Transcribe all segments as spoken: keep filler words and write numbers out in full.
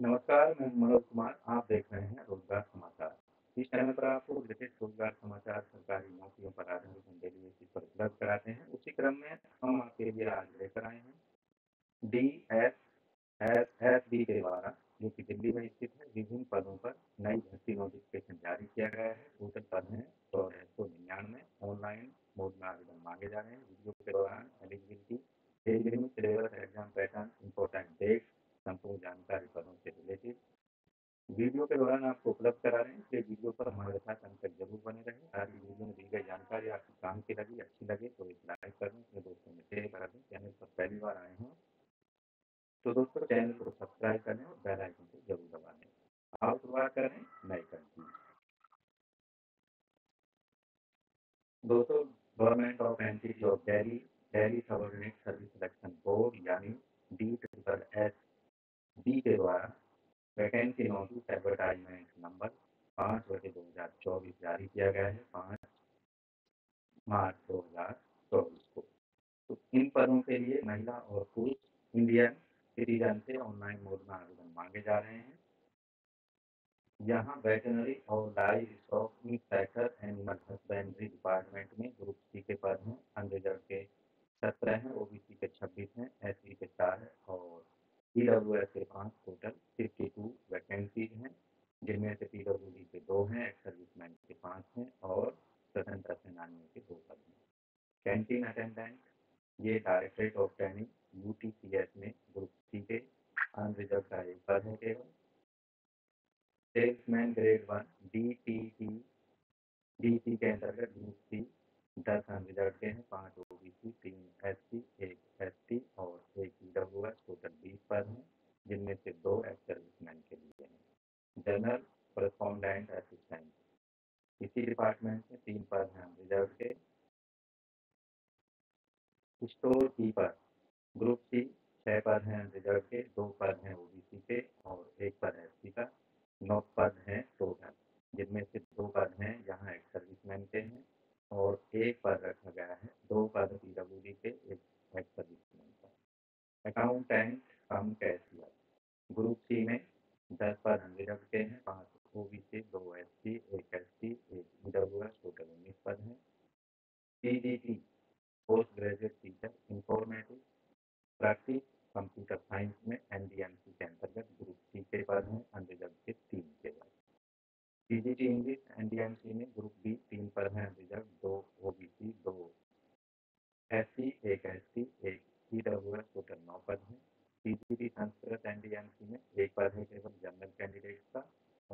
नमस्कार, मैं मनोज कुमार। आप देख रहे हैं रोजगार समाचार। इस चैनल पर आपको लेटेस्ट रोजगार समाचार, सरकारी नौकरियों पर आधारित डेली बेसिस पर उपलब्ध कराते हैं। उसी क्रम में हम आपके लिए आज लेकर आए हैं D S S S B के द्वारा, जो कि दिल्ली में स्थित है, विभिन्न पदों पर नई भर्ती नोटिफिकेशन जारी किया गया है। टोटल पद हैं दो सौ निन्यानवे। ऑनलाइन मोड में आवेदन मांगे जा रहे हैं। वीडियो के दौरान eligibility, eligibility syllabus, exam pattern, important date, संपूर्ण जानकारी पदों से रिलेटेड वीडियो के दौरान आपको उपलब्ध करा रहे हैं। इसलिए वीडियो पर हमारे साथ अंत तक जरूर बने रहें। सारी वीडियो में दी गई जानकारी आपके काम की लगी, अच्छी लगे तो एक लाइक कर दें, अपने दोस्तों में शेयर करा दें। चैनल पर पहली बार आए हैं तो दोस्तों चैनल को सब्सक्राइब करें और बेल आइकन को जरूर दबा दें। आप शुरुआत करें नई करती। दोस्तों, government of entity of Delhi Delhi subordinate service selection board यानी डी ट्रिपल एस बी के द्वारा वैकेंसी नोटिस एडवर्टाइजमेंट नंबर पाँच बटे दो हजार चौबीस जारी किया गया है पाँच मार्च दो हजार चौबीस को। तो इन पदों के लिए महिला और पुरुष इंडियन सिटीजन से ऑनलाइन मोड में आवेदन मांगे जा रहे हैं। यहाँ वेटनरी और live stock inspector animal husbandry department में ग्रुप सी के पद हैं। अनरिजर्व के सत्रह हैं, ओबीसी के छब्बीस हैं, एस सी के चार है और पीडब्ल्यूएस के पाँच। टोटल फिफ्टी टू वैकेंसीज हैं, जिनमें से पीडब्ल्यूडी के दो हैं, एक्स सर्विसमैन के पाँच हैं और स्वतंत्रता सेनानियों के दो पद हैं। कैंटीन अटेंडेंट, ये डायरेक्टरेट ऑफ ट्रेनिंग यूटीसीएस में ग्रुप सी के अनरिजर्व का एक पद है केवल। Salesman grade one D T T D C के अंतर्गत ग्रुप सी दस अनरिजर्व के हैं, पाँच ओबीसी, तीन एस सी, एक एस टी और एक पीडब्ल्यूएस। टोटल बीस पद हैं, जिनमें से दो एक्स सर्विसमैन के लिए हैं। जनरल कॉरेस्पॉन्डेंट असिस्टेंट, इसी डिपार्टमेंट में तीन पद हैं अनरिजर्व के। स्टोर कीपर ग्रुप सी, छः पद हैं अनरिजर्व के, दो पद हैं ओबीसी के और एक पद एस सी का। नौ पद हैं टोटल, जिनमें से दो पद हैं यहाँ एक्स सर्विसमैन के हैं और एक पद रखा गया है, दो पद पीडब्ल्यूडी के, एक एक्स सर्विसमैन का। Accountant cum cashier group C में दस पद अनरिजर्व के हैं, पाँच ओबीसी, दो एस सी, एक एस टी, एक पीडब्ल्यूएस। टोटल उन्नीस पद हैं। PGT post graduate teacher informative practice computer science में एनडीएमसी के अंतर्गत ग्रुप सी के पद हैं, अनरिजर्व के तीन के पद। पीजीटी इंग्लिश एनडीएमसी में ग्रुप बी तीन पद हैं अनरिजर्व, दो ओबीसी, दो एससी, एक एसटी, एक पीडब्ल्यूएस। टोटल नौ पद हैं। पीजीटी संस्कृत एनडीएमसी में एक पद है केवल जनरल कैंडिडेट का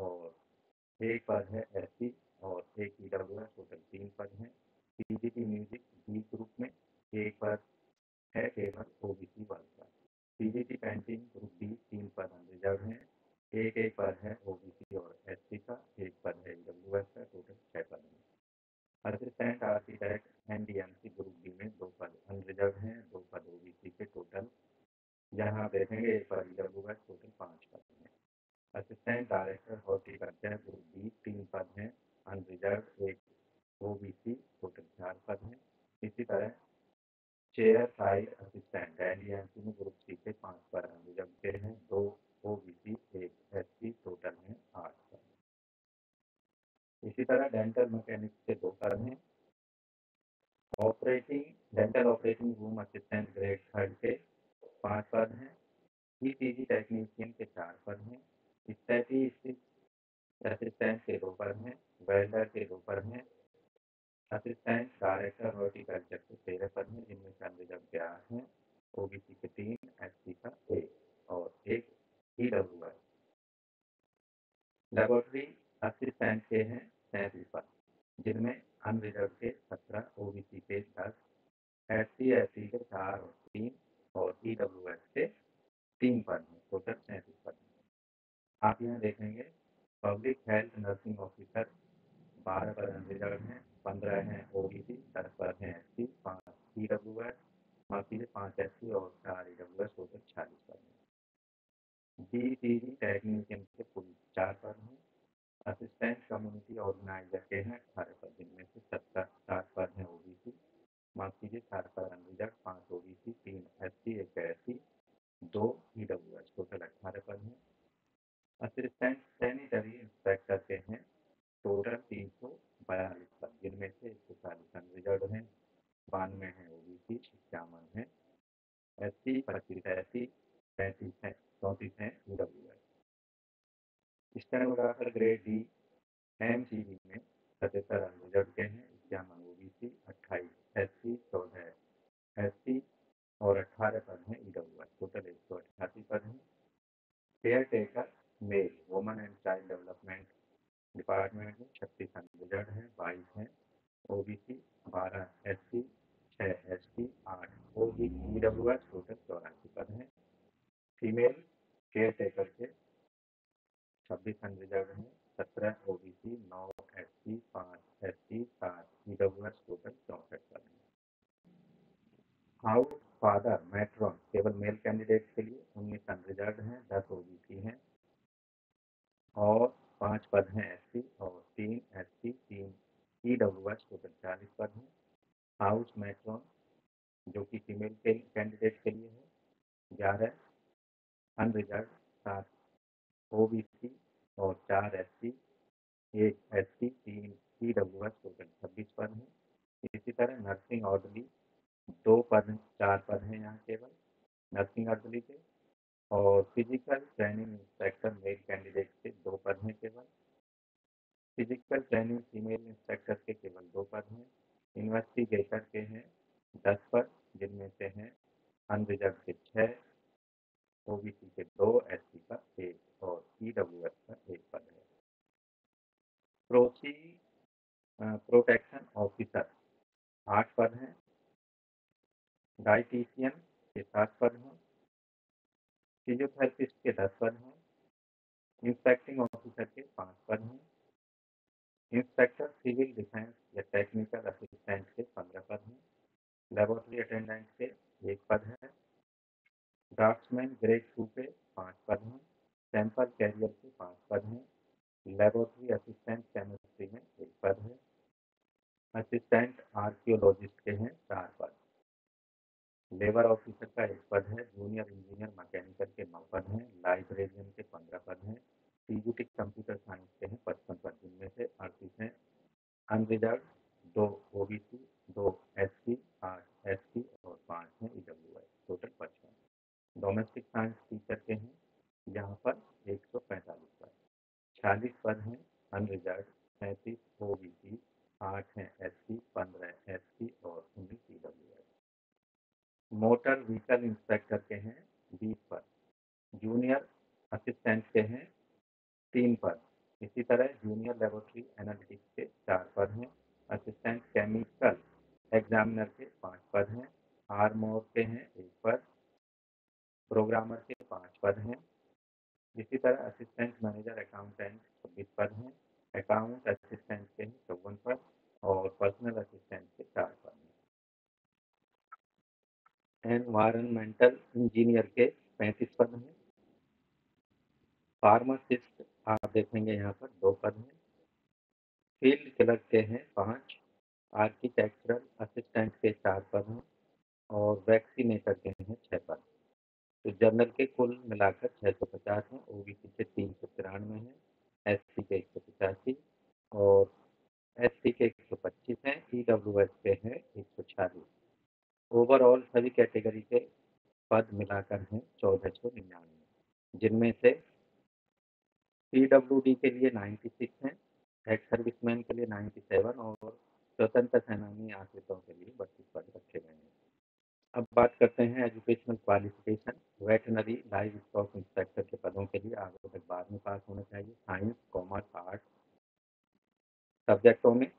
और एक पद है एससी और एक पीडब्ल्यूएस। टोटल तीन पद हैं। पीजीटी म्यूजिक बी ग्रुप में एक पद है केवल ओबीसी वर्ग का। पीजीटी पेंटिंग ग्रुप बी तीन पद अनरिजर्व हैं, एक एक पद है ओबीसी और एससी का, एक पद है डब्ल्यूएस का। टोटल छः पद हैं। Assistant architect NDMC group B में दो पद अनरिजर्व हैं, दो पद ओबीसी के। टोटल यहाँ देखेंगे एक पद डब्ल्यूएस, टोटल पाँच पद हैं। Assistant director horticulture group B तीन पद हैं अनरिजर्व, एक ओबीसी, टोटल चार पद हैं। इसी तरह चेयर साइड असिस्टेंट एनडीएमसी में ग्रुप सी के पाँच पद अनरिजर्व के हैं, दो ओबीसी, एक एससी। टोटल है आठ पद। इसी तरह डेंटल मैकेनिक के दो पद हैं। Operating dental operating room assistant grade third के पाँच पद हैं। ईसीजी टेक्नीशियन के चार पद हैं। स्टैटिस्टिक्स असिस्टेंट के दो पद हैं, वेल्डर के दो पद हैं। असिस्टेंट डायरेक्टर हॉर्टिकल्चर के तेरह पद हैं, जिनमें संविजन के आठ हैं, ओबीसी के तीन, एससी का एक और एक पीडब्ल्यूएस। लेबोरेटरी असिस्टेंट के हैं सैंतीस पद, जिनमें अनरिजर्व के सत्रह, ओबीसी के दस, एससी एसटी के चार और तीन और पीडब्ल्यूएस के तीन पद हैं। टोटल सैंतीस पद। आप यहाँ देखेंगे पब्लिक हेल्थ नर्सिंग ऑफिसर बारह पद अनरिजर्व हैं, पंद्रह हैं ओबीसी, दस पद हैं एससी, पाँच पीडब्ल्यूएस, बाकी से पाँच एससी और चार ईडब्ल्यूएस। टोटल छियालीस पद हैं। डीटीजी टेक्नीशियन के कुल चार पद हैं। असिस्टेंट कम्युनिटी ऑर्गेनाइजर के हैं अठारह पद, जिनमें से सत्रह सात पद हैं ओबीसी, माफ कीजिए सात पद अनरिजर्व, पाँच ओबीसी, तीन एससी, एक एससी, दो ईडब्ल्यूएस। टोटल अठारह पद हैं। असिस्टेंट सैनिटरी इंस्पेक्टर के हैं टोटल तीन सौ बयालीस पद, जिनमें से एक सौ चालीस अनरिजर्व हैं, बानवे हैं ओबीसी, इक्यावन हैं एससी, पच्चीस एससी, पैंतीस हैं, चौंतीस हैं ईडब्ल्यूएस। इस तरह लगाकर grade D M C B में सतहत्तर अनरिजर्व के हैं, इक्यावन ओबीसी, अट्ठाईस एससी, चौदह एससी और अट्ठारह पद हैं ईडब्ल्यूएस। टोटल एक सौ अट्ठासी पद हैं। Care taker male woman and child development department में छत्तीस अनरिजर्व हैं, बाईस हैं ओबीसी, बारह एससी, छः एसटी, आठ ओबीसी, ईडब्ल्यूएस, टोटल चौरासी पद हैं। फीमेल केयर टेकर के छब्बीस अनरिजर्व हैं, सत्रह ओबीसी, नौ एससी, पाँच एसटी, सात ईडब्ल्यूएस, टोटल चौंसठ पद हैं। हाउस फादर मैट्रॉन केवल मेल कैंडिडेट के लिए उन्नीस अनरिजर्व हैं, दस ओबीसी हैं और पाँच पद हैं एससी और तीन एससी, तीन ईडब्ल्यूएस, टोटल चालीस पद हैं। हाउस मैट्रॉन जो कि फीमेल के कैंडिडेट के लिए है, ग्यारह अनरिजर्व, सात ओबीसी और चार एससी, एक एससी, तीन ईडब्ल्यूएस, टोटल छब्बीस पद हैं। इसी तरह नर्सिंग ऑर्डरली दो पद, चार पद हैं यहाँ केवल नर्सिंग ऑर्डरली के, और physical training inspector male candidate के दो पद हैं केवल, फिजिकल ट्रेनिंग फीमेल इंस्पेक्टर के केवल दो पद हैं। इन्वेस्टिगेटर के हैं दस पद, जिनमें से हैं अनरिजर्व के छः, ओबीसी के दो, एससी का एक और ईडब्ल्यूएस का एक पद है। प्रोची प्रोटेक्शन ऑफिसर आठ पद हैं, डाइटिशियन के सात पद हैं, फिजियोथेरेपिस्ट के दस पद हैं, इंस्पेक्टिंग ऑफिसर के पाँच पद हैं, इंस्पेक्टर सिविल डिफेंस या टेक्निकल असिस्टेंट के पंद्रह पद हैं, लेबोरेटरी अटेंडेंट के एक पद है, ड्राफ्ट्समैन ग्रेड टू के पाँच पद हैं, सैंपल कैरियर के पाँच पद हैं, लेबोरेटरी असिस्टेंट केमिस्ट्री में एक पद है, असिस्टेंट आर्कियोलॉजिस्ट के हैं चार पद, लेबर ऑफिसर का एक पद है, जूनियर इंजीनियर मैकेनिकल के नौ पद हैं, लाइब्रेरियन के पंद्रह पद हैं, पीजीटी कंप्यूटर साइंस के हैं पचपन पद, जिनमें से अड़तीस हैं अनरिजर्व, दो ओबीसी, दो एससी, आठ एसटी और पाँच हैं ईडब्ल्यूएस, टोटल पचपन। डोमेस्टिक साइंस टीचर के हैं यहाँ पर एक सौ पैंतालीस पद, छियालीस पद हैं अनरिजर्व, सैंतीस ओबीसी, आठ हैं एससी, पंद्रह एसटी और उन्नीस ईडब्ल्यूएस। मोटर व्हीकल इंस्पेक्टर के हैं बीस पद, जूनियर असिस्टेंट के हैं तीन पद, इसी तरह जूनियर लेबोरेटरी एनालिटिक्स के चार पद हैं, असिस्टेंट केमिकल एग्जामिनर के पाँच पद हैं, आर्मोर के हैं एक पद, प्रोग्रामर के पाँच पद हैं, इसी तरह असिस्टेंट मैनेजर अकाउंटेंट छब्बीस पद हैं, अकाउंट असिस्टेंट के हैं चौवन पद और पर्सनल असिस्टेंट के चार पद हैं। एनवायरमेंटल इंजीनियर के पैंतीस पद हैं, फार्मासिस्ट आप देखेंगे यहाँ पर दो पद हैं, फील्ड क्लर्क के हैं पाँच, आर्किटेक्चरल असिस्टेंट के चार पद हैं और वैक्सीनेटर के हैं छः पद। तो जनरल के कुल मिलाकर छः सौ पचास हैं, ओबीसी के तीन सौ तिरानवे हैं, एससी के एक सौ पचासी और एसटी के एक सौ पच्चीस हैं, ईडब्ल्यूएस के हैं एक सौ छियालीस। ओवरऑल सभी कैटेगरी के पद मिलाकर हैं चौदह सौ निन्यानवे, जिनमें से पीडब्ल्यूडी के लिए छियानवे हैं, एक्स सर्विसमैन के लिए सत्तानवे और स्वतंत्र सेनानी आश्रितों के लिए बत्तीस पद रखे गए हैं। अब बात करते हैं educational qualification. Veterinary live stock inspector के पदों के लिए आवेदक बारहवीं पास होना चाहिए, साइंस, कॉमर्स, आर्ट्स सब्जेक्टों में,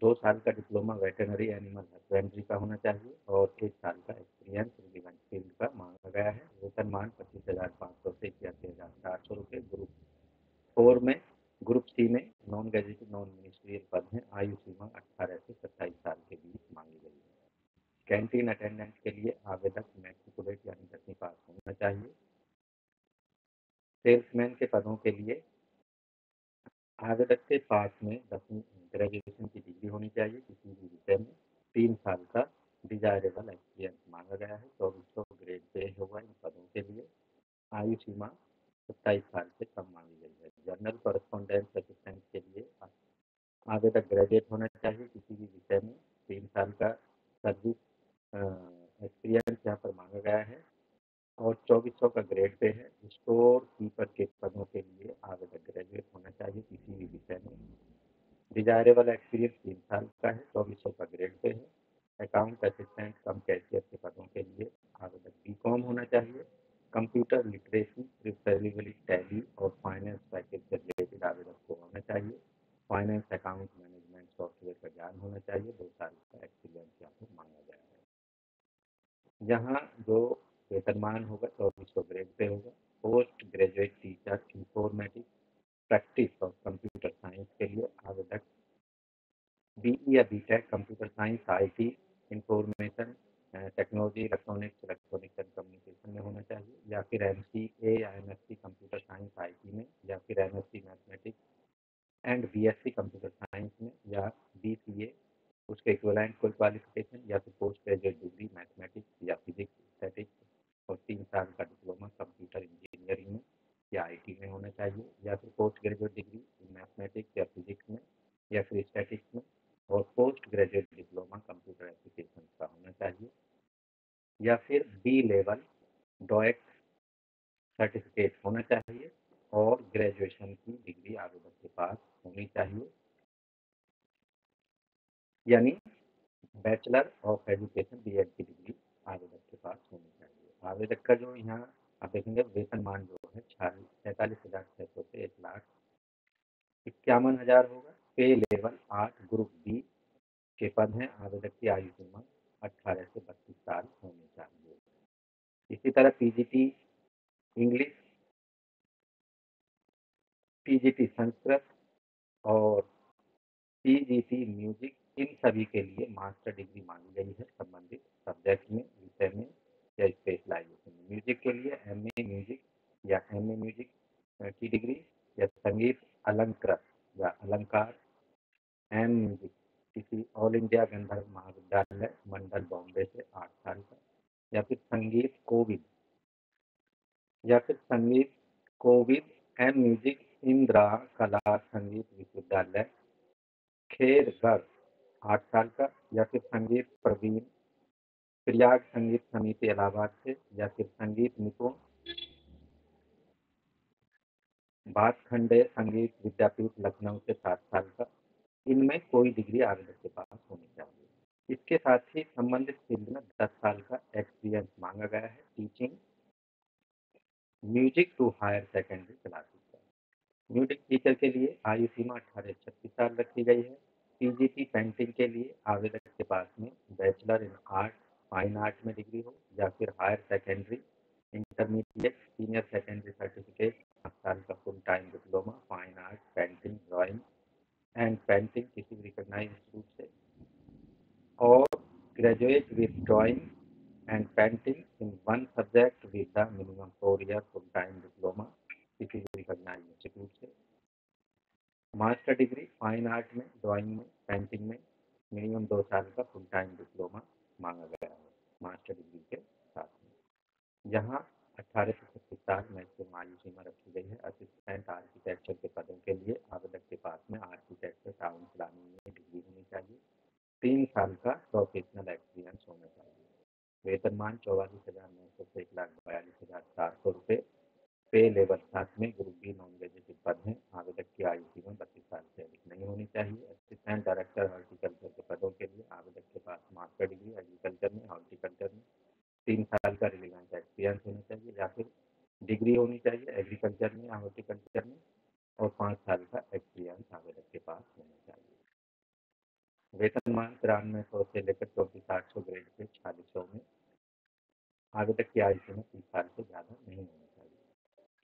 दो साल का डिप्लोमा वेटरनरी एनिमल हस्बेंड्री का होना चाहिए और एक साल का एक्सपीरियंस रिलेवेंट फील्ड का मांगा गया है। वेतनमान पच्चीस हज़ार पाँच सौ से इक्यासी हज़ार चार सौ रुपये। ग्रुप फोर में, ग्रुप सी में नॉन गैजेटेड नॉन मिनिस्ट्रियल पद हैं। आयु सीमा अट्ठारह से सत्ताईस साल के बीच मांगी गई है। कैंटीन अटेंडेंट के लिए आवेदक मैट्रिकुलेट यानी दसवीं पास होना चाहिए। सेल्समैन के पदों के लिए आवेदक के पास में दसवीं ग्रेजुएशन की डिग्री होनी चाहिए किसी भी विषय में, तीन साल का डिजायरेबल एक्सपीरियंस मांगा गया है। चौबीस सौ ग्रेड पे होगा इन पदों के लिए। आयु सीमा सत्ताईस साल से कम मांगी गई है। जर्नल कॉरेस्पॉन्डेंस असिस्टेंट के लिए आवेदक ग्रेजुएट होना चाहिए, किसी भी विषय में तीन साल का सर्विस एक्सपीरियंस यहाँ पर मांगा गया है और चौबीस सौ का ग्रेड पे है। स्टोर कीपर के पदों के लिए आवेदक ग्रेजुएट होना चाहिए, किसी भी विषय में डिजायरेबल एक्सपीरियंस तीन साल का है, चौबीस सौ का ग्रेड पे है। अकाउंट असिस्टेंट कम कैशियर के पदों के लिए आवेदक बी कॉम होना चाहिए। कंप्यूटर लिटरेसी प्रिफरेबली टैली और फाइनेंस पैकेज से रिलेटेड आवेदक को होना चाहिए। फाइनेंस अकाउंट मैनेजमेंट सॉफ्टवेयर का ज्ञान होना चाहिए। दो साल का एक्सपीरियंस यहाँ पर मांगा गया है। यहाँ जो वेतनमान होगा चौबीस सौ ग्रेड पे होगा। Post graduate teacher informatics practice और कंप्यूटर साइंस के लिए आवेदक बीई या BTech computer science IT information technology electronics electronics and communication में होना चाहिए, या फिर एमसीए या एमएससी कंप्यूटर साइंस आईटी में, या फिर MSc mathematics and BSc computer science में, या बीसीए उसके इक्विवेलेंट कोई क्वालिफिकेशन, या फिर पोस्ट ग्रेजुएट डिग्री मैथमेटिक्स या फिजिक्स स्टैटिक्स और तीन साल का डिप्लोमा कंप्यूटर इंजीनियरिंग में या आईटी में होना चाहिए, या फिर पोस्ट ग्रेजुएट डिग्री मैथमेटिक्स या फिजिक्स में या फिर स्टैटिक्स में और post graduate diploma computer application का होना चाहिए, या फिर बी लेवल डॉएक सर्टिफिकेट होना चाहिए और ग्रेजुएशन की डिग्री आवेदक के पास होनी चाहिए, यानी बैचलर ऑफ एजुकेशन बीएड की डिग्री आवेदक के पास होनी चाहिए। आवेदक का जो यहाँ आप देखेंगे वेतनमान जो है सैंतालीस हज़ार छः सौ से एक लाख इक्यावन हज़ार होगा। पे लेवल आठ ग्रुप बी के पद हैं। आवेदक की आयु सीमा अठारह से बत्तीस साल होनी चाहिए। इसी तरह पीजीटी इंग्लिश, पीजीटी संस्कृत और पीजीटी म्यूजिक, इन सभी के लिए मास्टर डिग्री मांगी गई है संबंधित सब्जेक्ट में, विषय में या स्पेशलाइजेशन में। म्यूजिक के लिए एमए म्यूजिक या एमए म्यूजिक की डिग्री या संगीत अलंकृत या अलंकार एम म्यूजिक किसी ऑल इंडिया गंधर्व महाविद्यालय मंडल बॉम्बे से आठ साल का, या फिर संगीत कोविद या फिर संगीत कोविद एम म्यूजिक इंदिरा कला संगीत विश्वविद्यालय खेरगढ़ आठ साल का, या फिर संगीत प्रवीण प्रयाग संगीत समिति इलाहाबाद से, या फिर संगीत निपुण बातखंडे संगीत विद्यापीठ लखनऊ से सात साल का। इनमें कोई डिग्री आवेदक के पास होनी चाहिए। इसके साथ ही संबंधित फील्ड में दस साल का एक्सपीरियंस मांगा गया है। Teaching music to higher secondary classes का म्यूजिक टीचर के लिए आयु सीमा अठारह छत्तीस साल रखी गई है। पीजीटी पेंटिंग के लिए आवेदक के पास में bachelor in art fine art में डिग्री हो, या फिर higher secondary intermediate senior secondary certificate, पाँच साल का full time diploma fine art painting drawing and painting किसी भी रिकॉग्नाइज इंस्टीट्यूट से, और graduate with drawing and painting in one subject with the minimum four year full time diploma किसी भी recognise institute से। मास्टर डिग्री फाइन आर्ट में drawing में painting में मिनिमम दो साल का फुल टाइम डिप्लोमा मांगा गया है मास्टर डिग्री के साथ। यहाँ अठारह से छत्तीस साल मैक्सिमम आयु सीमा रखी गई है। असिस्टेंट आर्किटेक्चर के पदों के लिए आवेदक के पास में आर्किटेक्चर टाउन प्लानिंग में डिग्री होनी चाहिए, तीन साल का प्रोफेशनल एक्सपीरियंस होना चाहिए। वेतनमान चौवालीस हज़ार नौ सौ से एक लाख बयालीस हज़ार चार सौ रुपये। पे लेवल साथ में ग्रुप बी नॉन वेजिटेटिव पद हैं। आवेदक की आयु सीमा बत्तीस साल से अधिक नहीं होनी चाहिए। असिस्टेंट डायरेक्टर हॉर्टिकल्चर के पदों के लिए आवेदक के पास मास्टर डिग्री एग्रीकल्चर में हॉर्टिकल्चर में तीन साल का रिलेवेंट एक्सपीरियंस होना चाहिए, या फिर डिग्री होनी चाहिए एग्रीकल्चर में या हॉर्टिकल्चर में और पाँच साल का एक्सपीरियंस आवेदक के पास होना चाहिए। वेतनमान तिरानवे सौ से लेकर चौंतीस आठ सौ ग्रेड से छियालीस सौ में। आवेदक की आयु सीमा तीस साल से ज़्यादा नहीं होनी चाहिए।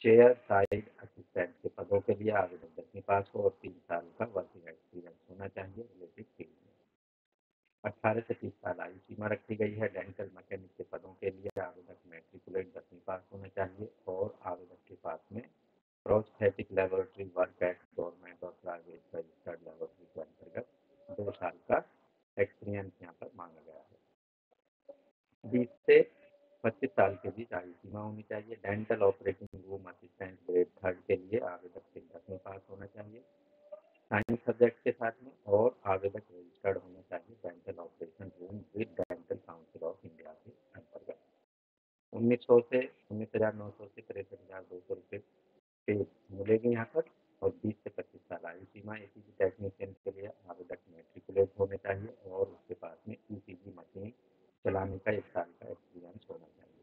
चेयर साइड असिस्टेंट के पदों के लिए आवेदक दसवीं पास हो और तीन साल का वर्किंग एक्सपीरियंस होना चाहिए रिलेटेड फील्ड में। अठारह से तीस साल आयु सीमा रखी गई है। डेंटल मैकेनिक के पदों के लिए आवेदक मैट्रिकुलेट दसवीं पास होना चाहिए और आवेदक के पास में prosthetic laboratory work at government और प्राइवेट रजिस्टर्ड लेबोरेटरी के अंतर्गत दो साल का एक्सपीरियंस यहाँ पर मांगा गया है। बीस से पच्चीस साल के बीच आयु सीमा होनी चाहिए। Dental operating room assistant grade science subject के साथ में, और आवेदक रजिस्टर्ड होना चाहिए dental operation room with dental council of India के अंतर्गत। उन्नीस सौ से उन्नीस हज़ार नौ सौ से तिरसठ हज़ार दो सौ रुपये पे मिलेगी यहाँ पर, और बीस से पच्चीस साल आयु सीमा। ए सी जी टेक्नीशियन के लिए आवेदक मेट्रिकुलेट होने चाहिए और उसके पास में ई सी जी मशीन चलाने का एक साल का एक्सपीरियंस होना चाहिए।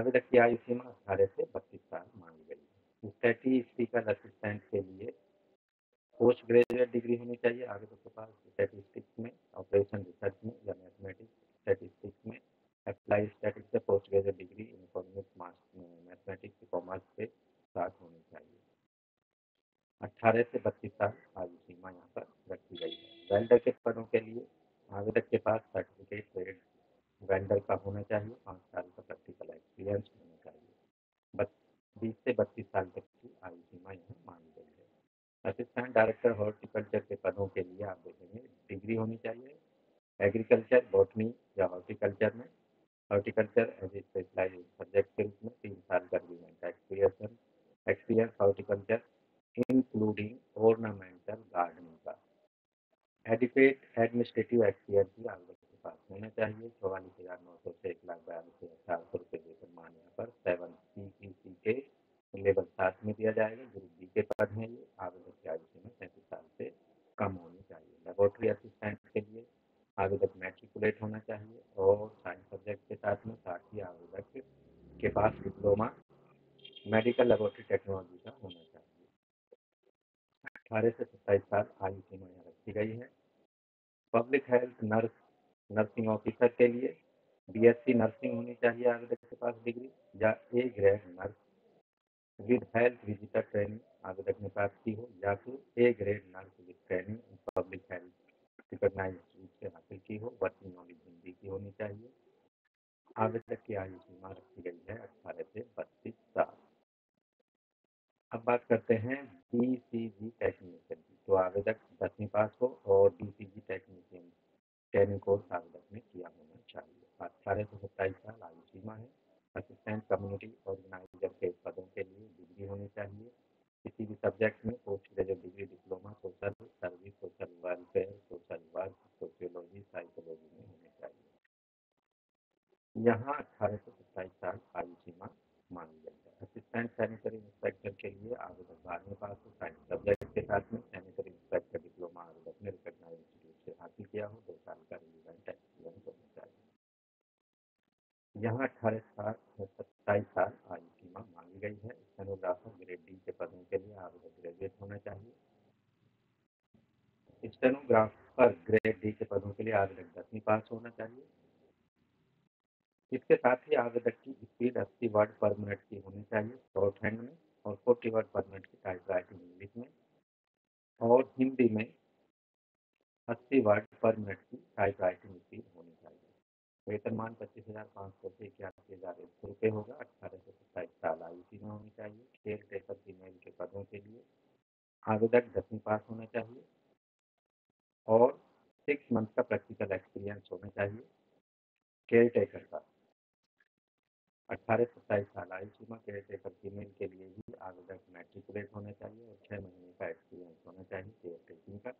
आवेदक की आयु सीमा अठारह से बत्तीस साल मांगी गई है। स्टैटी स्टिकल असिस्टेंट के लिए पोस्ट ग्रेजुएट डिग्री होनी चाहिए आवेदक के पास, स्टैटिस्टिक्स में, ऑपरेशन रिसर्च में या मैथमेटिक्स स्टैटिस्टिक्स में, अप्लाई स्टैटिक्स से post graduate degree economics master में, मैथमेटिक्स कॉमर्स के साथ होनी चाहिए। अट्ठारह से बत्तीस साल आयु सीमा यहाँ पर रखी गई है। वेल्डर के पदों के लिए आवेदक के पास सर्टिफिकेट ग्रेड वेल्डर का होना चाहिए, पाँच साल का प्रैक्टिकल एक्सपीरियंस होना चाहिए। बीस से बत्तीस साल तक की आयु सीमा यहाँ मानी गई है। असिस्टेंट डायरेक्टर हॉर्टिकल्चर के पदों के लिए आप देखेंगे डिग्री होनी चाहिए एग्रीकल्चर, बॉटनी या हॉर्टिकल्चर में, horticulture as a specialise subject के रूप में, तीन साल का एग्रीमेंट का experience experience horticulture including ornamental gardening का। एडिकेट एडमिनिस्ट्रेटिव एक्सपीरियंस भी आवेदक के पास होना चाहिए। चौवालीस हज़ार नौ सौ से एक लाख बयालीस हज़ार चार सौ रुपये वेतन मान यहाँ पर सेवन सी ई सी के लेवल सात में दिया जाएगा। ग्रुप बी के पद हैं ये, आवेदक की आयु सीमा सैंतीस साल से कम होनी चाहिए। लेबोरेटरी असिस्टेंट के लिए आवेदक मैट्रिकुलेट होना चाहिए और साइंस सब्जेक्ट के साथ में, साथ ही आवेदक के पास डिप्लोमा मेडिकल लेबोरेटरी टेक्नोलॉजी का होना चाहिए। अठारह से सत्ताईस साल आयु सीमा यहाँ रखी गई है। Public health nurse nursing officer के लिए बीएससी नर्सिंग होनी चाहिए आवेदक के पास डिग्री, या A grade nurse with health visitor training आवेदक ने प्राप्त की हो, या फिर A grade nurse with training public health recognise से हासिल की हो। वर्किंग नॉलेज हिंदी की होनी चाहिए। आवेदक की आयु सीमा रखी गई है अठारह से बत्तीस साल। अब बात करते हैं डी सी जी टेक्नीशियन की, तो आवेदक दसवीं पास हो और D C G technician training course आवेदक ने किया होना चाहिए। अठारह से सत्ताईस साल आयु सीमा है। असिस्टेंट कम्युनिटी ऑर्गेनाइजर के पदों के लिए डिग्री होनी चाहिए किसी भी सब्जेक्ट में, post graduate degree, diploma social service, social welfare, social work, sociology, psychology में होनी चाहिए। यहाँ अठारह से सत्ताईस साल आयु सीमा मानी गई है। असिस्टेंट सैनिटरी इंस्पेक्टर के लिए आवेदक बारहवीं पास हो, साइंस सब्जेक्ट के साथ में, सैनिटरी इंस्पेक्टर डिप्लोमा आवेदक ने रिकॉग्नाइज्ड इंस्टीट्यूट से हासिल किया हो, दो साल का रिलेवेंट एक्सपीरियंस होना चाहिए। यहाँ अठारह साल सत्ताईस साल आयु सीमा मांगी गई है। स्टेनोग्राफर ग्रेड डी के पदों के लिए आवेदक ग्रेजुएट होना चाहिए। स्टेनोग्राफर ग्रेड डी के पदों के लिए आवेदक दसवीं पास होना चाहिए। इसके साथ ही आवेदक की स्पीड अस्सी वर्ड पर मिनट की होनी चाहिए शॉर्ट हैंड में, और चालीस वर्ड पर मिनट की टाइप राइटिंग इंग्लिश में, और हिंदी में अस्सी वर्ड पर मिनट की टाइप राइटिंग स्पीड होनी चाहिए। वेतनमान पच्चीस हज़ार पाँच सौ से इक्यासी हज़ार एक सौ रुपये होगा। अठारह से सत्ताईस साल आयु सीमा होनी चाहिए। केयर टेकर फीमेल के पदों के लिए आवेदक दसवीं पास होना चाहिए और सिक्स मंथ का प्रैक्टिकल एक्सपीरियंस होना चाहिए केयर टेकर का। अठारह से सत्ताईस साल आयु सीमा केयर टेकर फीमेल के लिए भी आवेदक मैट्रिकुलेट होना चाहिए और छः महीने का एक्सपीरियंस होना चाहिए केयर टेकिंग का।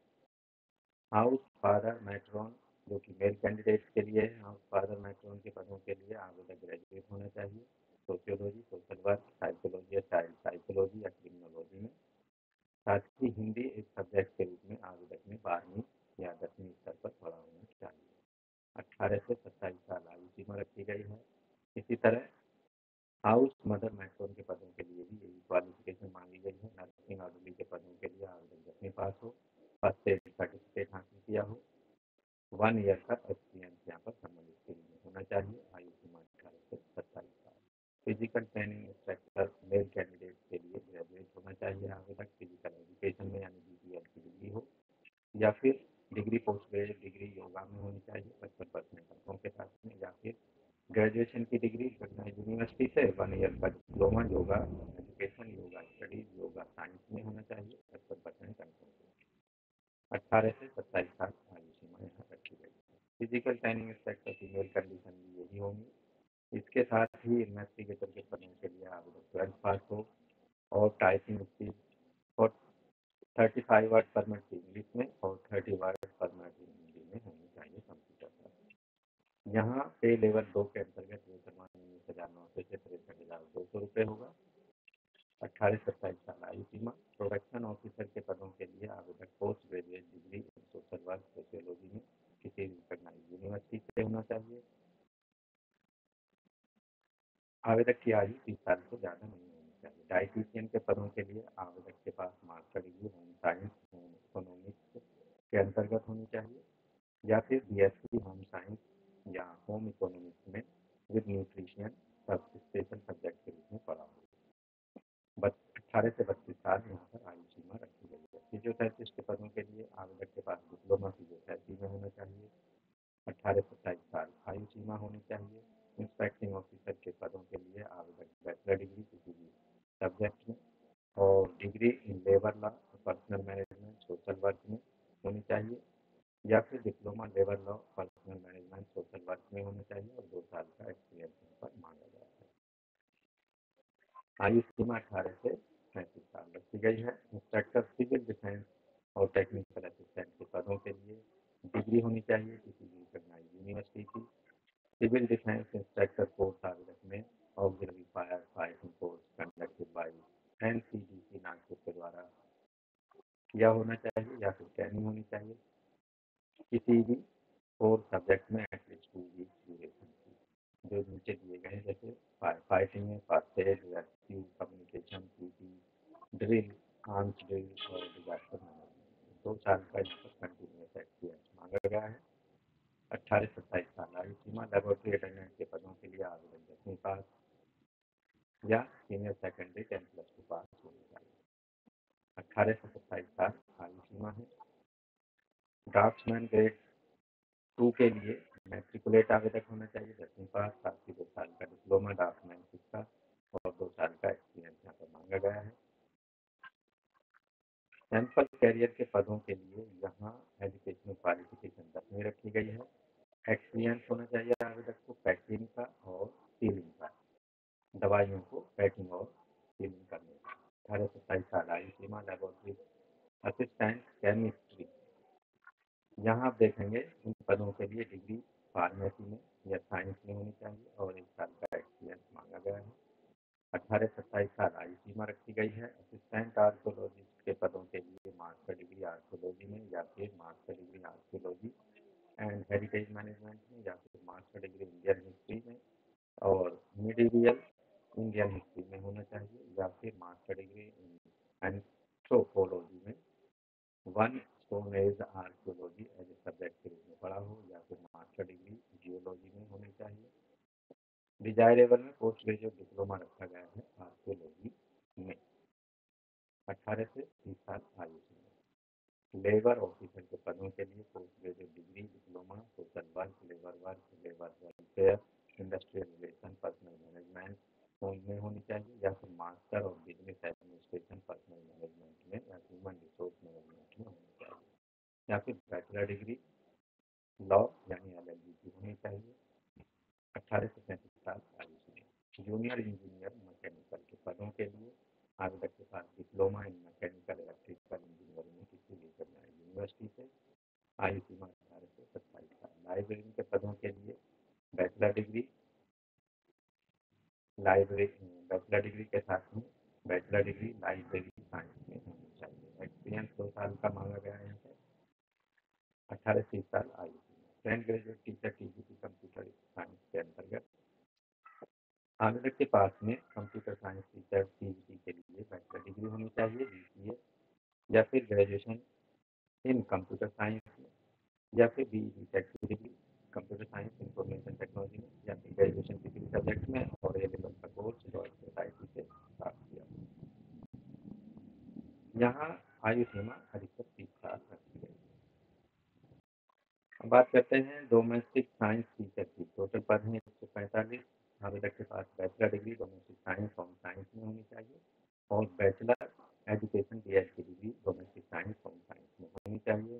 हाउस फादर मैट्रॉन जो कि मेल कैंडिडेट के लिए है, हाउस फादर मैट्रॉन के पदों के लिए आवेदक ग्रेजुएट होना चाहिए सोशियोलॉजी, सोशल वर्क, साइकोलॉजी या चाइल्ड साइकोलॉजी या क्रिमिनोलॉजी में, साथ ही हिंदी एक सब्जेक्ट के रूप में आवेदक ने बारहवीं या दसवीं स्तर पर पढ़ा होना चाहिए। अठारह से सत्ताईस साल आयु सीमा रखी गई है। इसी तरह हाउस मदर मैट्रोन के पदों के लिए भी यही क्वालिफिकेशन मांगी गई है। नर्सिंग ऑर्डरली के पदों के लिए आवेदक दसवीं पास हो, फर्स्ट एड सर्टिफिकेट हासिल किया हो, वन ईयर का एक्सपीरियंस यहाँ पर संबंधित के लिए होना चाहिए। आयु सीमा अठारह से सत्ताईस साल। Physical training instructor male candidate के लिए ग्रेजुएट होना चाहिए आवेदक, फिजिकल एजुकेशन में यानी बी बी एड की डिग्री हो, या फिर degree post graduate degree yoga में होनी चाहिए पचपन परसेंट अंकों के साथ में, या फिर ग्रेजुएशन की डिग्री पटना यूनिवर्सिटी से वन ईयर का diploma yoga education, yoga studies, yoga science में होना चाहिए पचपन परसेंट अंकों के। अट्ठारह से सत्ताईस साल आयु सीमा यहाँ रखी गई है। Physical training instructor female condition भी यही होंगी। इसके साथ ही इन्वेस्टिगेटर के पदों के लिए आवेदक ट्वेल्थ पास हो और टाइपिंग स्पीड पैंतीस वर्ड पर मिनट इंग्लिश में और तीस वर्ड पर मिनट हिंदी में होनी चाहिए कंप्यूटर पर। यहाँ पे लेवल दो के अंतर्गत उन्नीस हज़ार नौ सौ से तिरसठ हज़ार दो सौ रुपये होगा। अट्ठाईस सत्ताईस साल आयु सीमा। प्रोडक्शन ऑफिसर के पदों के लिए आवेदक post graduate degree social work sociology में किसी रिकॉग्नाइज्ड यूनिवर्सिटी से होना चाहिए। आवेदक की आयु तीस साल से ज़्यादा नहीं होनी चाहिए। डाइटिशियन के पदों के लिए आवेदक के पास master degree home science home economics के अंतर्गत होनी चाहिए या फिर बीएससी होम साइंस या होम इकोनॉमिक्स में with nutrition sub special subject के रूप में पढ़ा हो। बस अठारह से बत्तीस साल यहाँ पर आयु सीमा रखी गई है। फिजियोथेरेपिस्ट के पदों के लिए आवेदक के पास डिप्लोमा फिजियोथेरेपी में होना चाहिए। अट्ठारह सत्ताईस साल आयु सीमा होनी चाहिए। इंस्पेक्टिंग ऑफिसर के पदों के लिए आवेदक बैचलर डिग्री किसी भी सब्जेक्ट में और degree in labour law personal management social work में होनी चाहिए या फिर diploma labour law personal management social work में होना चाहिए और दो साल का एक्सपीरियंस यहाँ पर मांगा जाता है। आयु सीमा अठारह से पैंतीस साल रखी गई है। इंस्ट्रक्टर सिविल डिफेंस और टेक्निकल असिस्टेंट के पदों के लिए डिग्री होनी चाहिए किसी भी रिकॉग्नाइज्ड यूनिवर्सिटी की। सिविल डिफेंस इंस्ट्रक्टर कोर्स आवेदक में auxiliary fire fighting course conducted by NCDC Nagpur के द्वारा किया होना चाहिए या फिर ट्रेनिंग होनी चाहिए किसी भी कोर्स सब्जेक्ट में एटलीस्ट टू वीक्स ड्यूरेशन की, जो नीचे दिए गए जैसे फायर फाइटिंग में first aid rescue communication PT drill arms drill और डिजास्टर मैनेजमेंट। दो साल का यहाँ पर कंटिन्यूस एक्सपीरियंस मांगा गया है। अट्ठारह सत्ताईस साल आयु सीमा। लेबोरेटरी अटेंडेंट के पदों के लिए आवेदन दसवीं पास या senior secondary ten plus two pass होना चाहिए। अट्ठारह से सत्ताईस साल आयु सीमा है। ड्राफ्ट्समैन ग्रेड टू के लिए मैट्रिकुलेट आवेदक होना चाहिए दसवीं पास, साथ ही दो साल का डिप्लोमा ड्राफ्ट्समैन शिक्षा और दो साल का एक्सपीरियंस यहाँ पर मांगा गया है। सैम्पल कैरियर के पदों के लिए यहाँ एजुकेशनल क्वालिफिकेशन दसवीं रखी गई है। एक्सपीरियंस होना चाहिए आवेदक को पैकिंग का और सीलिंग का, दवाइयों को पैकिंग और सीलिंग करने का। अठारह सत्ताईस साल आयु सीमा। लेबोरेटरी असिस्टेंट केमिस्ट्री, यहाँ आप देखेंगे इन पदों के लिए डिग्री फार्मेसी में या साइंस में होनी चाहिए और एक साल का एक्सपीरियंस मांगा गया है। अट्ठारह सत्ताईस साल आयु सीमा रखी गई है। असिस्टेंट आर्थोलॉजिस्ट के पदों के लिए मास्टर डिग्री आर्थोलॉजी में या फिर master degree archaeology and heritage management में या फिर मास्टर डिग्री इंडियन हिस्ट्री में और मिडीवियल इंडियन हिस्ट्री में होना चाहिए या फिर मास्टर डिग्री इन एंथ्रोपोलॉजी में one stone age archaeology as a subject के रूप में पढ़ा हो या फिर मास्टर डिग्री जियोलॉजी में होनी चाहिए। डिजायरेबल में पोस्ट ग्रेजुएट डिप्लोमा रखा गया है आर्थोलॉजी में। अठारह से तीस साल आयु सीमा। लेबर ऑफिसर के पदों के लिए post graduate degree diploma social work labour work labour welfare industrial relation personal management में होनी चाहिए या फिर master of business administration personal management में या ह्यूमन रिसोर्स मैनेजमेंट में होनी चाहिए या फिर बैचलर डिग्री लॉ यानी एल एल बी की होनी चाहिए। अठारह से पैंतीस साल आयु सीमा। जूनियर इंजीनियर मैकेनिकल के पदों के लिए आवेदक के पास diploma in mechanical electrical engineering में किसी भी यूनिवर्सिटी से। आयु सीमा अठारह से सत्ताईस साल। लाइब्रेरी के पदों के लिए bachelor degree library bachelor degree के साथ में बैचलर डिग्री लाइब्रेरी साइंस में होनी चाहिए। एक्सपीरियंस दो साल का मांगा गया है यहाँ पर। अठारह से तीस साल आयु सीमा। Tenth graduate teacher PGT computer science के अंतर्गत आवेदक के पास में कंप्यूटर साइंस टीचर पीजीटी के लिए बैचलर डिग्री होनी चाहिए बीसीए या फिर ग्रेजुएशन इन कंप्यूटर साइंस में या फिर बीई टेक की degree computer science information technology में या फिर ग्रेजुएशन किसी सब्जेक्ट में और ए लेवल का कोर्स रॉयल सोसाइटी से प्राप्त किया। यहाँ आयु सीमा अधिकतर तीस साल रखी गई। अब बात करते हैं डोमेस्टिक साइंस टीचर की। टोटल पद हैं एक सौ पैंतालीस। आवेदक के पास bachelor degree domestic science home science में होनी चाहिए और बैचलर एजुकेशन बीएड की degree domestic science home science में होनी चाहिए।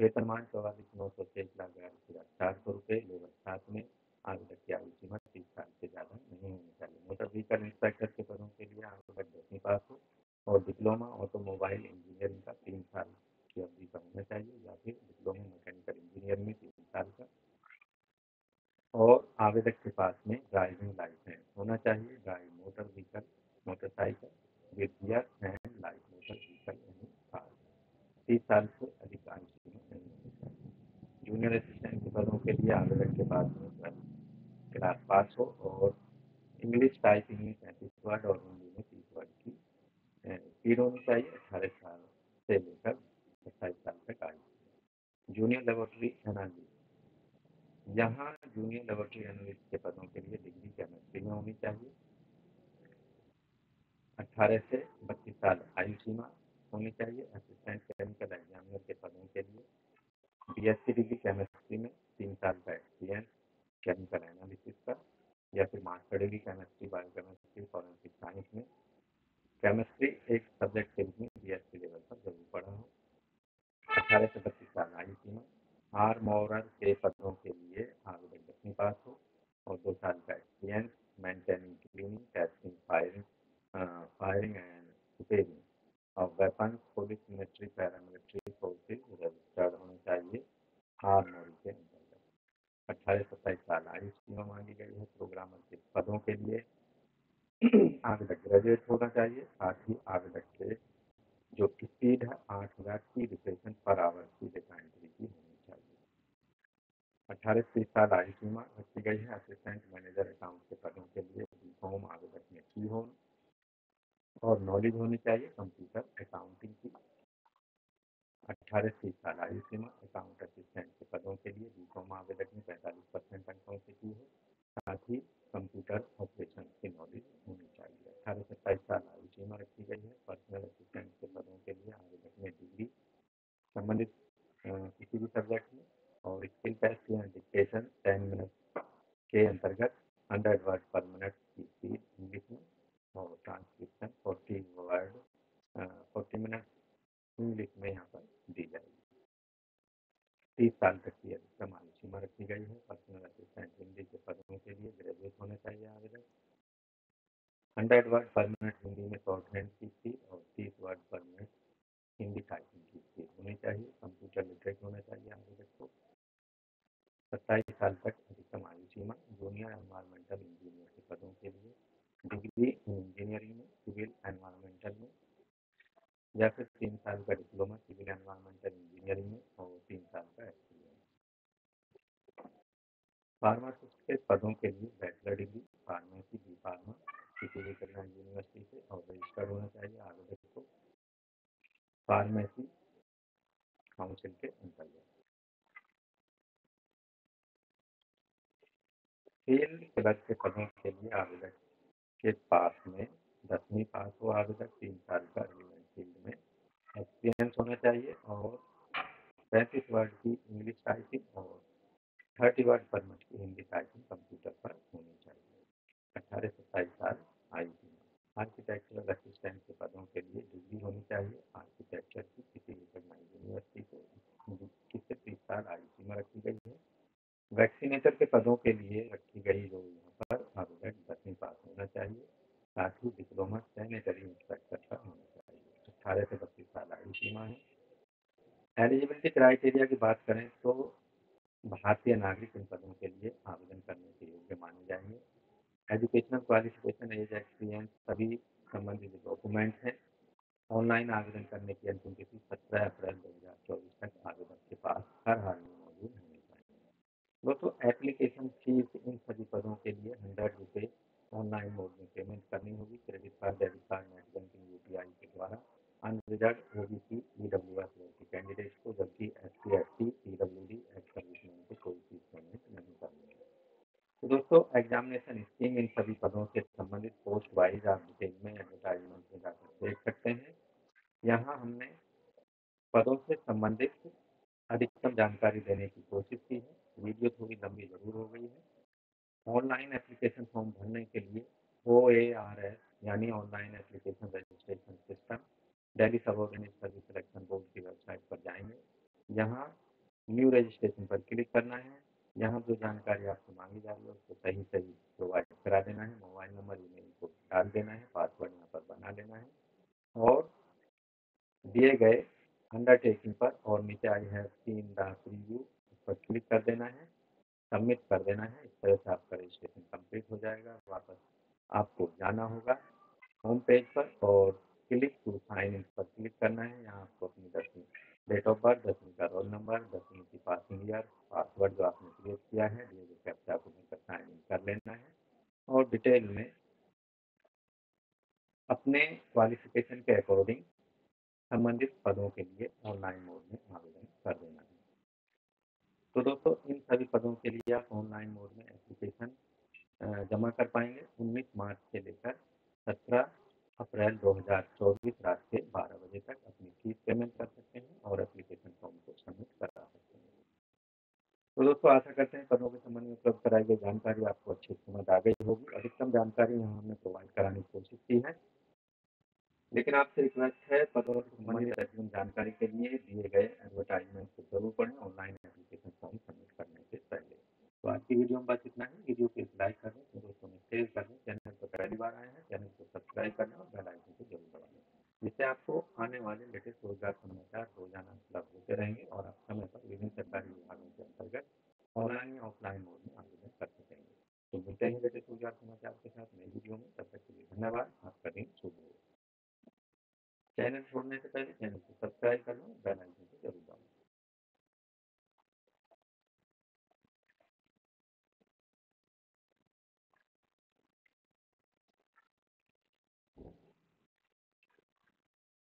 वेतनमान चौवालीस नौ सौ से एक लाख ग्यारह हज़ार चार सौ रुपये। लेवल सात में आवेदक की आयु सीमा तीस साल से ज़्यादा नहीं होनी चाहिए। मोटर व्हीकल इंस्पेक्टर के पदों के लिए आवेदक दसवीं पास हो और और डिप्लोमा ऑटोमोबाइल इंजीनियरिंग का तीन साल की अवधि का होना चाहिए, या फिर डिप्लोमा मैकेनिकल इंजीनियर में तीन साल का, और आवेदक के पास में ड्राइविंग लाइसेंस होना चाहिए, drive motor vehicle motorcycle with gear and light motor vehicle यानी कार, तीस साल से अधिक आयु सीमा नहीं होनी चाहिए। जूनियर असिस्टेंट के पदों के लिए आवेदक के पास में क्लास पास हो और इंग्लिश टाइपिंग में पैंतीस वर्ड और हिंदी में तीस वर्ड की स्पीड होनी चाहिए। अठारह साल से लेकर सत्ताईस साल तक आयु। जूनियर लेबोरेटरी एनालिस्ट, यहाँ जूनियर लेबोरेटरी एनालिस्ट के पदों के लिए डिग्री केमिस्ट्री में होनी चाहिए, अठारह से बत्तीस साल आयु सीमा होनी चाहिए। असिस्टेंट केमिकल एग्जामिनर के पदों के लिए B S C degree chemistry में तीन साल का एक्सपीरियंस केमिकल एनालिसिस का, या फिर master degree chemistry biochemistry forensic science में केमिस्ट्री एक सब्जेक्ट के रूप में बी एस सी लेवल पर जरूर पढ़ा हो। अठारह से बत्तीस साल आयु सीमा। आर मोरर के पदों के लिए आवेदक दसवीं पास हो और दो साल का experience maintaining cleaning testing firing firing and repairing और weapon police military paramilitary forces registered होना चाहिए आर मोरर के अंतर्गत। अट्ठारह सत्ताईस साल आयु सीमा मांगी गई है। प्रोग्रामर के पदों के लिए आवेदक ग्रेजुएट होना चाहिए, साथ ही आवेदक के जो स्पीड है आठ हज़ार तीस सेशन पर आवर की डेटा एंट्री की होनी चाहिए। अठारह से तीस साल आयु सीमा रखी गई है। असिस्टेंट मैनेजर अकाउंट के पदों के लिए बी कॉम आवेदक में की हो और नॉलेज होनी चाहिए कंप्यूटर अकाउंटिंग की। अठारह से तीस साल आयु सीमा। अकाउंट असिस्टेंट के पदों के लिए बी कॉम आवेदक ने पैंतालीस परसेंट अंकों से की है, साथ ही कंप्यूटर ऑपरेशन की नॉलेज होनी चाहिए। अठारह से सत्ताईस साल आयु सीमा रखी गई है। पर्सनल असिस्टेंट के पदों के लिए आवेदक ने डिग्री संबंधित किसी भी सब्जेक्ट में और स्किल टेस्ट या डिक्टेशन टेन मिनट के अंतर्गत हंड्रेड वर्ड पर मिनट की स्पीड इंग्लिश में और transcription forty word forty minute English में यहाँ पर दी जाएगी। तीस साल तक की अधिकतम आयु सीमा रखी गई है। पर्सनल असिस्टेंट हिंदी के पदों के लिए ग्रेजुएट होना चाहिए आवेदक, hundred word per minute Hindi में शॉर्ट हैंड की स्पीड और तीस word per minute Hindi typing की स्पीड होनी चाहिए। कंप्यूटर लिटरेट होना चाहिए आवेदक को। सत्ताईस साल तक अधिकतम आयु सीमा। जूनियर एनवायरमेंटल इंजीनियर के पदों के लिए डिग्री इंजीनियरिंग में सिविल एनवायरमेंटल में, या फिर तीन साल का डिप्लोमा सिविल एनवायरमेंटल इंजीनियरिंग में और तीन साल का एक्सपीरियंस। फार्मासिस्ट के पदों के लिए bachelor degree pharmacy B pharma किसी भी कल्याण यूनिवर्सिटी से और रजिस्टर्ड होना चाहिए आवेदक को फार्मेसी काउंसिल के अंतर्गत। फील्ड क्लर्क के पदों के लिए आवेदक के पास में दसवीं पास हो आवेदक, तीन साल का फील्ड में एक्सपीरियंस होना चाहिए और पैंतीस वर्ड की इंग्लिश टाइपिंग और तीस वर्ड पर मिनट की हिंदी टाइपिंग कंप्यूटर पर होनी चाहिए। अट्ठारह से सत्ताईस साल आयु सीमा। आर्किटेक्चरल असिस्टेंट के पदों के लिए डिग्री होनी चाहिए आर्किटेक्चर की किसी रिकॉग्नाइज यूनिवर्सिटी से, जिससे तीस साल आयु सीमा रखी गई है। वैक्सीनेटर के पदों के लिए रखी गई जो यहाँ पर आवेदक दसवीं पास होना चाहिए, साथ ही डिप्लोमा सैनिटरी इंस्पेक्टर का होना चाहिए। अठारह से बत्तीस साल आयु सीमा है। एलिजिबिलिटी क्राइटेरिया की बात करें तो भारतीय नागरिक इन पदों के लिए आवेदन करने के योग्य माने जाएंगे। एजुकेशनल क्वालिफिकेशन एज एक्सपीरियंस सभी संबंधित डॉक्यूमेंट हैं। ऑनलाइन आवेदन करने की अंतिम तिथि सत्रह अप्रैल दो हज़ार चौबीस तक आवेदक के पास हर हाल में मौजूद होनी चाहिए। दोस्तों एप्लीकेशन फीस इन सभी पदों के लिए हंड्रेड रुपये ऑनलाइन मोड में पेमेंट करनी होगी। Credit card debit card net banking UPI के द्वारा अनरिजर्व ओबीसी ईडब्ल्यूएस के कैंडिडेट्स को, जबकि SC ST PWD ex serviceman को कोई फीस पेमेंट नहीं करनी है। तो दोस्तों एग्जामिनेशन स्कीम इन सभी पदों से संबंधित पोस्ट वाइज आप डिटेल में एडवर्टाइजमेंट में जाकर देख सकते हैं। यहाँ हमने पदों से संबंधित अधिकतम जानकारी देने की कोशिश की है। वीडियो थोड़ी लंबी जरूर हो गई है। ऑनलाइन एप्लीकेशन फॉर्म भरने के लिए ओ ए आर एस यानी online application registration system Delhi subordinate service selection board की वेबसाइट पर जाएंगे। यहाँ न्यू रजिस्ट्रेशन पर क्लिक करना है। यहाँ जो जानकारी आपको मांगी जा रही है उसको सही सही प्रोवाइड करा देना है। मोबाइल नंबर ईमेल को डाल देना है। पासवर्ड यहाँ पर बना लेना है और दिए गए अंडरटेकिंग पर और नीचे I have seen the preview इस पर क्लिक कर देना है, सबमिट कर देना है। इस तरह से आपका रजिस्ट्रेशन कंप्लीट हो जाएगा। वापस आपको जाना होगा होम पेज पर और क्लिक टू साइन इन पर क्लिक करना है। यहाँ आपको अपनी दसवीं डेट ऑफ बर्थ, दसवीं का रोल नंबर, दसवीं की पासिंग ईयर, पासवर्ड जो आपने क्रिएट किया है, ये जो कैप्चा को मिलकर साइन इन कर लेना है और डिटेल में अपने क्वालिफिकेशन के अकॉर्डिंग संबंधित पदों के लिए ऑनलाइन मोड में आवेदन कर देना है। तो दोस्तों इन सभी पदों के लिए आप ऑनलाइन मोड में एप्लीकेशन जमा कर पाएंगे उन्नीस मार्च से लेकर सत्रह अप्रैल दो हज़ार चौबीस रात के बारह बजे तक अपनी फीस पेमेंट कर सकते हैं और एप्लीकेशन फॉर्म को सबमिट करा सकते हैं। तो दोस्तों आशा करते हैं पदों के संबंध में उपलब्ध कराई गई जानकारी आपको अच्छी समझ आ गई होगी। अधिकतम जानकारी यहाँ हमने प्रोवाइड कराने की कोशिश की है, लेकिन आपसे रिक्वेस्ट है पदों से संबंधित अधिकतम जानकारी के लिए दिए गए एडवर्टाइजमेंट को जरूर पढ़ें ऑनलाइन एप्लीकेशन फॉर्म सबमिट करने से पहले। तो आज की वीडियो में बस इतना ही। वीडियो को लाइक कर दें, दोस्तों में शेयर कर दें। चैनल पर पहली बार आए हैं चैनल को सब्सक्राइब कर लें और बेल आइकन को जरूर दबा लें, जिससे आपको आने वाले लेटेस्ट रोजगार समाचार रोजाना उपलब्ध होते रहेंगे और आप समय पर विभिन्न सरकारी विभागों के अंतर्गत ऑनलाइन या ऑफलाइन मोड में आवेदन कर सकेंगे। तो मिलते हैं लेटेस्ट रोजगार समाचार के साथ नई वीडियो में। तब तक के लिए धन्यवाद। आपका दिन शुभ हो। चैनल छोड़ने से पहले चैनल को सब्सक्राइब कर लो।